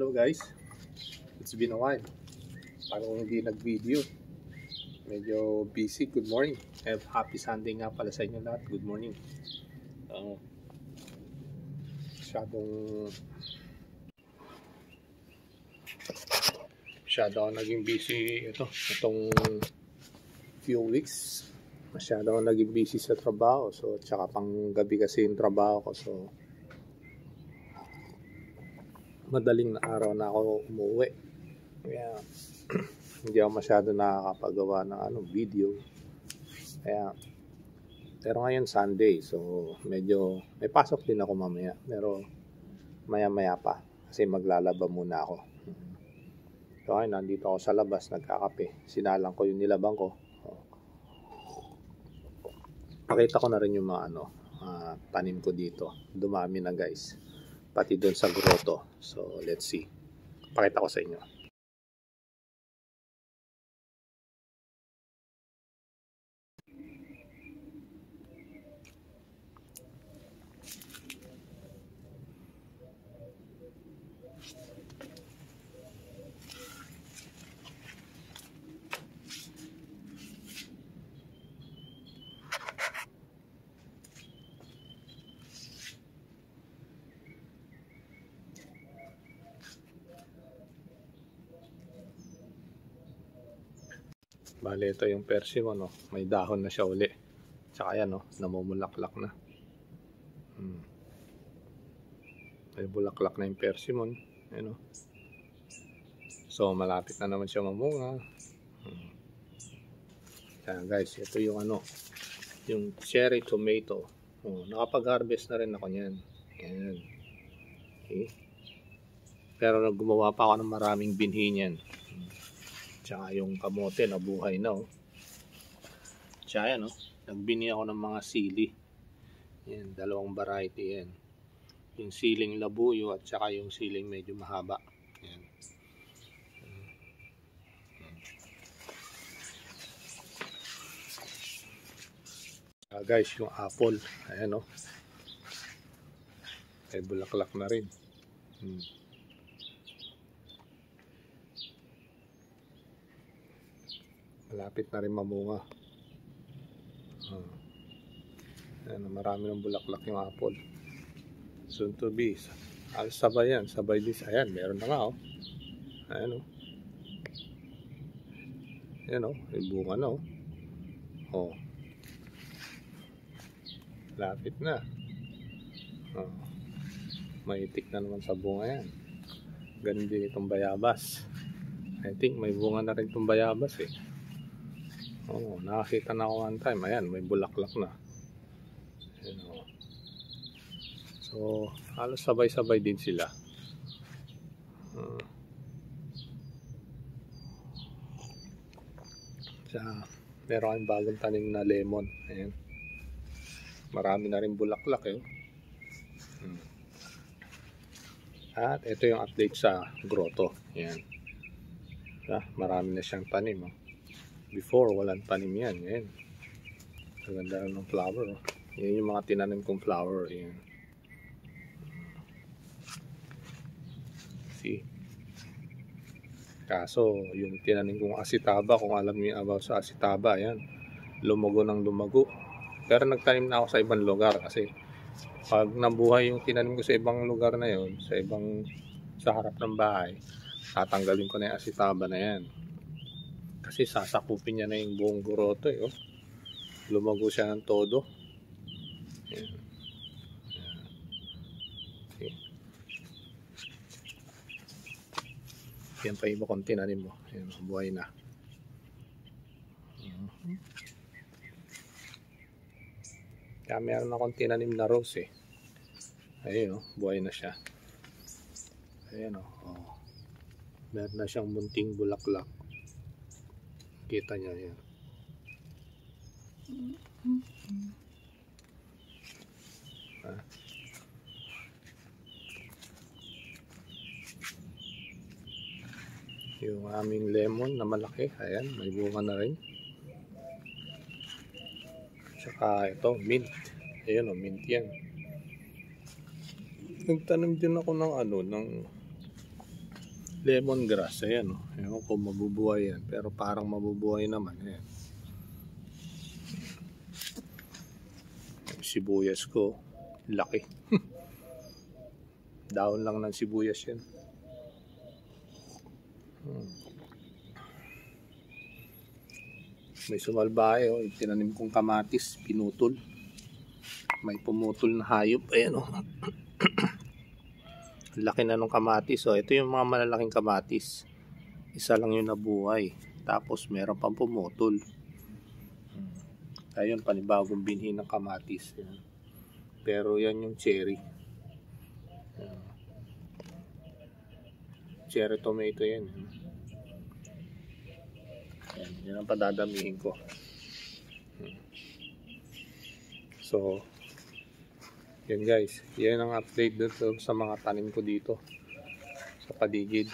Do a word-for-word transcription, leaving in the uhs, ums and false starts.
Hello guys, it's been a while. Parang hindi nag-video. Medyo busy. Good morning. Have happy Sunday nga pala sa inyo lahat. Good morning. Uh, masyadong masyadong naging busy ito. Itong few weeks. Masyadong naging busy sa trabaho. So, tsaka pang gabi kasi yung trabaho ko. So, madaling na araw na ako umuwi. Kaya, hindi ako masyado nakakapagawa ng ano, video. Kaya, pero ngayon Sunday. So, medyo, may pasok din ako mamaya. Pero, maya-maya pa. Kasi maglalaba muna ako. So, ayun, nandito ako sa labas, nagkakape. Sinalang ko yung nilabang ko. Pakita ko na rin yung mga ano, uh, tanim ko dito. Dumami na guys. Pati doon sa grotto. So, let's see. Pakita ko sa inyo. Bale, ito yung persimmon, no? May dahon na siya uli. Tsaka yan, no? Namumulaklak na. Hmm. May bulaklak na yung persimmon. Ayan, no? So, malapit na naman siya mamunga. Hmm. Kaya guys, ito yung ano, yung cherry tomato. Oh, nakapag-harvest na rin ako niyan. Ayan. Okay. Pero gumawa pa ako ng maraming binhi niyan. Tsaka yung kamote na buhay na, oh. Tsaka yan, oh. Nagbini ako ng mga sili. Yan, dalawang variety yan. Yung siling labuyo at saka yung siling medyo mahaba. Yan. Ah, guys, yung apple. Ayan, oh. Ay bulaklak na rin. Hmm. Malapit na rin mamunga. Hmm. Ayan, marami ng bulaklak yung apple. Soon to be. Sabay yan. Sabay this. Ayan, meron na nga, oh. Ayan, oh. Ayan, oh. May bunga na, oh. Oh. Malapit na. Oh. Maitik na naman sa bunga yan. Ganun din itong bayabas. I think may bunga na rin itong bayabas, eh. Oh, nakakita na ako one time. Ayan, may bulaklak na. Ayan, oh. So, halos sabay-sabay din sila. Uh, sa, meron kayong bagong tanim na lemon. Ayan. Marami na rin bulaklak, eh. Hmm. At ito yung update sa grotto. Ayan. Ah, marami na siyang tanim, oh. Before, walang tanim yan. Ngayon, maganda rin ng flower. Yan yung mga tinanim kong flower. Yan. See? Kaso, yung tinanim kong asitaba, kung alam niyo about sa asitaba, yan. Lumago ng lumago. Pero nagtanim na ako sa ibang lugar kasi pag nabuhay yung tinanim ko sa ibang lugar na yon, sa ibang, sa harap ng bahay, tatanggalin ko na yung asitaba na yan. Kasi sasakupin niya na yung buong grotto, eh, oh. Lumago siya ng todo. Ayan. Ayan. Okay. Yan pa iba kong tinanim mo. Ayan, buhay na. Ayan. Kaya meron akong tinanim na rose, eh. Ayan, oh, buhay na siya. Ayan, oh, oh. Meron na siyang munting bulaklak. Kita niya yan. Ah. Yung aming lemon na malaki, ayan, may bunga na rin. Tsaka ito, mint. Ayan, o, mint yan. Nagtanong din ako ng ano, ng lemongrass. Ayan, oh. Ewan ko mabubuhay yan, pero parang mabubuhay naman. Ayan. Yung sibuyas ko, laki. Daon lang ng sibuyas yan. Hmm. May sumalbahe, oh. Itinanim kong kamatis, pinutol. May pumutol na hayop. Ayan, oh. Laki na nung kamatis. So, ito yung mga malalaking kamatis. Isa lang yung nabuhay. Tapos meron pang pumutol. Ayun, panibagong binhi ng kamatis. Pero yan yung cherry. Cherry tomato yan. Yan, yan ang padadamihin ko. So, yan guys, yan ang update dito sa mga tanim ko dito sa paligid.